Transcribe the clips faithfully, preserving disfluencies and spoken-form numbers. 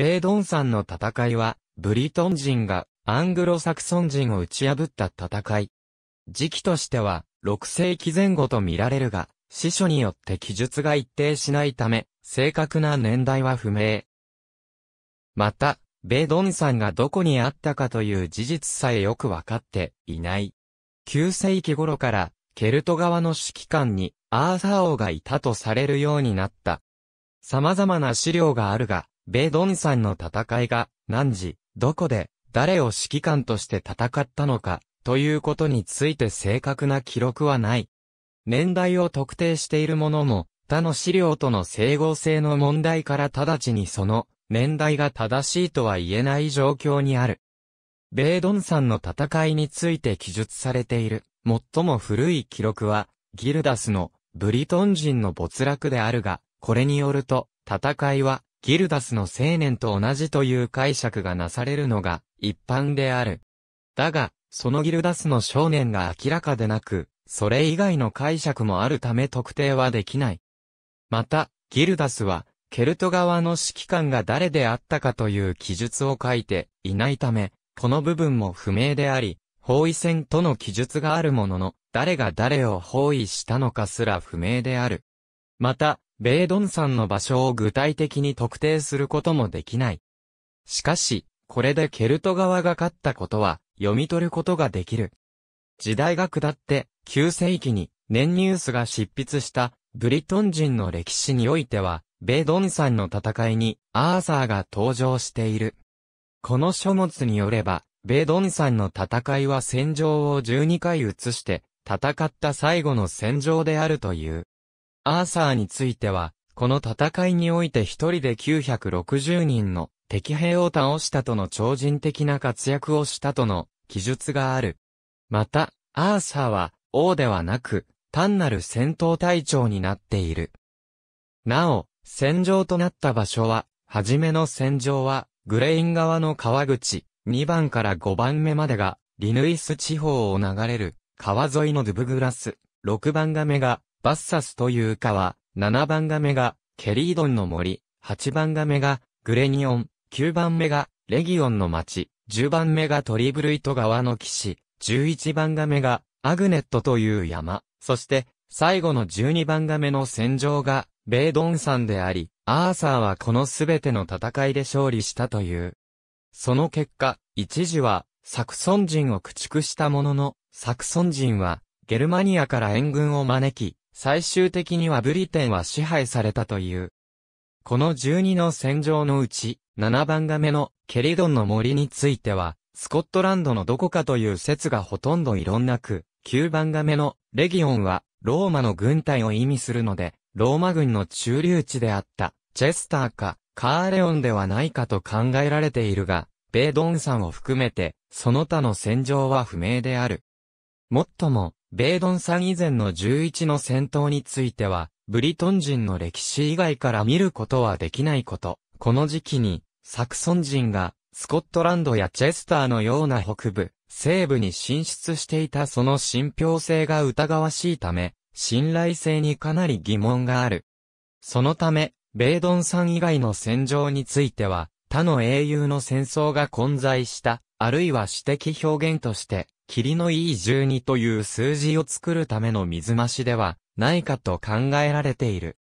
米ドン山の戦いは、ブリトン人がアングロサクソン人を打ち破った戦い。時期としては、ろくせいきぜん後と見られるが、史書によって記述が一定しないため、正確な年代は不明。また、米ドン山がどこにあったかという事実さえよくわかっていない。きゅうせいき頃から、ケルト側の指揮官にアーサー王がいたとされるようになった。様々な資料があるが、米ドン山の戦いが何時、どこで、誰を指揮官として戦ったのか、ということについて正確な記録はない。年代を特定しているものも、他の資料との整合性の問題から直ちにその年代が正しいとは言えない状況にある。米ドン山の戦いについて記述されている最も古い記録は、ギルダスのブリトン人の没落であるが、これによると、戦いはギルダスの青年と同じという解釈がなされるのが一般である。だが、そのギルダスの少年が明らかでなく、それ以外の解釈もあるため特定はできない。また、ギルダスは、ケルト側の指揮官が誰であったかという記述を書いていないため、この部分も不明であり、包囲戦との記述があるものの、誰が誰を包囲したのかすら不明である。また、米ドン山の場所を具体的に特定することもできない。しかし、これでケルト側が勝ったことは、読み取ることができる。時代が下って、きゅうせいきに、年ニュースが執筆した、ブリトン人の歴史においては、米ドン山の戦いに、アーサーが登場している。この書物によれば、米ドン山の戦いは戦場をじゅうにかい移して、戦った最後の戦場であるという。アーサーについては、この戦いにおいて一人できゅうひゃくろくじゅうにんの敵兵を倒したとの超人的な活躍をしたとの記述がある。また、アーサーは王ではなく単なる戦闘隊長になっている。なお、戦場となった場所は、はじめの戦場はグレイン川の川口にばんからごばんめまでがリヌイス地方を流れる川沿いのドゥブグラス、ろくばんがめがバッサスという川、ななばんがめがケリードンの森、はちばんがめがグレニオン、きゅうばんめがレギオンの町、じゅうばんめがトリブルイト川の岸、じゅういちばんがめがアグネットという山、そして最後のじゅうにばんがめの戦場が米ドン山であり、アーサーはこのすべての戦いで勝利したという。その結果、一時はサクソン人を駆逐したものの、サクソン人はゲルマニアから援軍を招き、最終的にはブリテンは支配されたという。このじゅうにの戦場のうち、ななばんがめのケリドンの森については、スコットランドのどこかという説がほとんど異論なく、きゅうばんがめのレギオンはローマの軍隊を意味するので、ローマ軍の駐留地であったチェスターかカーレオンではないかと考えられているが、米ドン山を含めて、その他の戦場は不明である。もっとも、米ドン山以前のじゅういちの戦闘については、ブリトン人の歴史以外から見ることはできないこと。この時期に、サクソン人が、スコットランドやチェスターのような北部、西部に進出していたその信憑性が疑わしいため、信頼性にかなり疑問がある。そのため、米ドン山以外の戦場については、他の英雄の戦争が混在した、あるいは詩的表現として、霧のいいじゅうにという数字を作るための水増しでは、ないかと考えられている。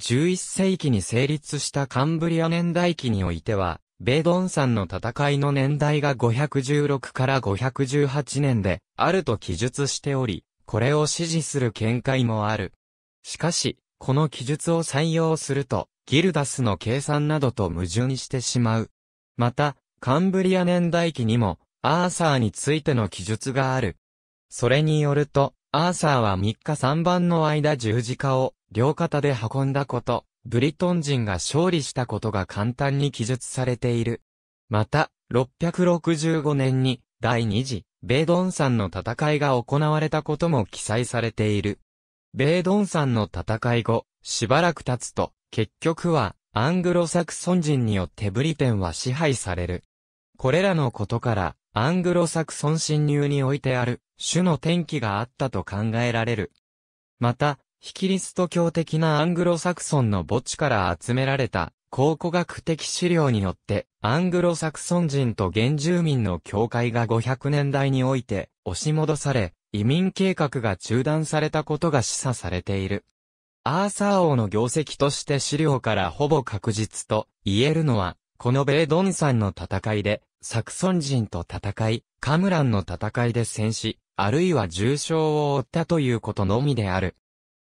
じゅういっせいきに成立したカンブリア年代記においては、米ドン山の戦いの年代がごひゃくじゅうろくからごひゃくじゅうはちねんであると記述しており、これを支持する見解もある。しかし、この記述を採用すると、ギルダスの計算などと矛盾してしまう。また、カンブリア年代記にも、アーサーについての記述がある。それによると、アーサーはみっかさんばんの間十字架を両肩で運んだこと、ブリトン人が勝利したことが簡単に記述されている。また、ろっぴゃくろくじゅうごねんに第二次、米ドン山の戦いが行われたことも記載されている。米ドン山の戦い後、しばらく経つと、結局はアングロサクソン人によってブリテンは支配される。これらのことから、アングロサクソン侵入においてある、種の転機があったと考えられる。また、非キリスト教的なアングロサクソンの墓地から集められた、考古学的資料によって、アングロサクソン人と原住民の境界がごひゃくねんだいにおいて押し戻され、移民計画が中断されたことが示唆されている。アーサー王の業績として資料からほぼ確実と言えるのは、このベードン山の戦いで、サクソン人と戦い、カムランの戦いで戦死、あるいは重傷を負ったということのみである。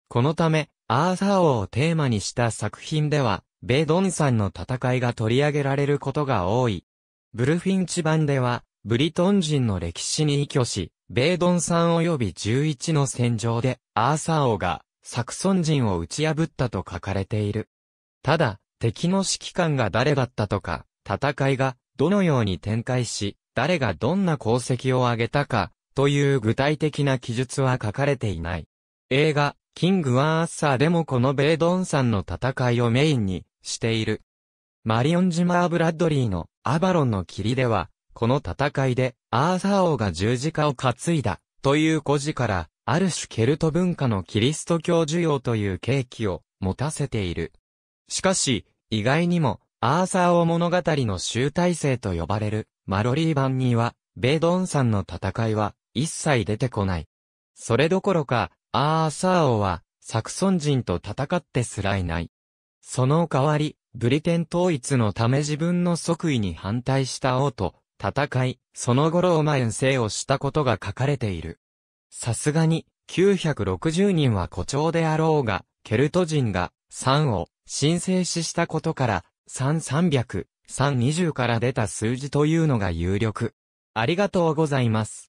このため、アーサー王をテーマにした作品では、ベードン山の戦いが取り上げられることが多い。ブルフィンチ版では、ブリトン人の歴史に依拠し、ベードン山及びじゅういちの戦場で、アーサー王が、サクソン人を打ち破ったと書かれている。ただ、敵の指揮官が誰だったとか、戦いがどのように展開し、誰がどんな功績を挙げたか、という具体的な記述は書かれていない。映画、キング・アーサーでもこのベードン山の戦いをメインにしている。マリオン・ジマー・ブラッドリーのアバロンの霧では、この戦いでアーサー王が十字架を担いだ、という故事から、ある種ケルト文化のキリスト教需要という契機を持たせている。しかし、意外にも、アーサー王物語の集大成と呼ばれる、マロリー版には、ベードン山の戦いは、一切出てこない。それどころか、アーサー王は、サクソン人と戦ってすらいない。その代わり、ブリテン統一のため自分の即位に反対した王と、戦い、その後ローマ遠征をしたことが書かれている。さすがに、きゅうひゃくろくじゅうにんは誇張であろうが、ケルト人が、さんを、神聖視したことから、さんさんぜろぜろ、さんにじゅうから出た数字というのが有力。ありがとうございます。